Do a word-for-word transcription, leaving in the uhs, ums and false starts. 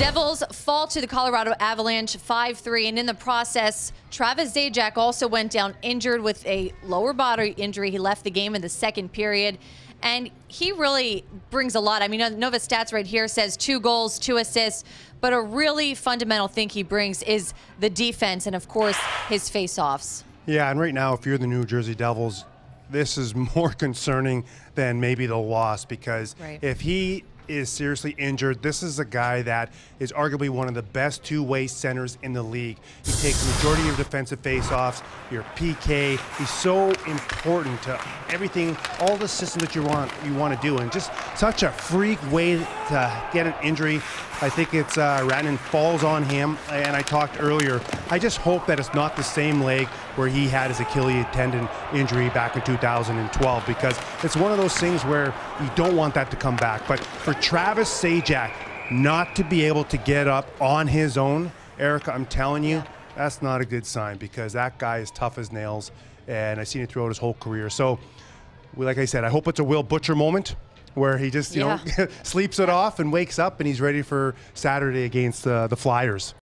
Devils fall to the Colorado Avalanche five three, and in the process, Travis Zajac also went down injured with a lower body injury. He left the game in the second period, and he really brings a lot. I mean, Nova Stats right here says two goals, two assists, but a really fundamental thing he brings is the defense and, of course, his face-offs. Yeah, and right now, if you're the New Jersey Devils, this is more concerning than maybe the loss, because right. if he is seriously injured, this is a guy that is arguably one of the best two-way centers in the league. He takes the majority of defensive faceoffs, your P K. He's so important to everything, all the systems that you want you want to do, and just such a freak way to get an injury. I think it's uh, Rantanen falls on him, and I talked earlier. I just hope that it's not the same leg where he had his Achilles tendon injury back in two thousand twelve, because it's one of those things where you don't want that to come back. But for Travis Zajac not to be able to get up on his own, Erika, I'm telling you, that's not a good sign, because that guy is tough as nails, and I've seen it throughout his whole career. So, like I said, I hope it's a Will Butcher moment where he just you yeah. know sleeps it off and wakes up and he's ready for Saturday against uh, the Flyers.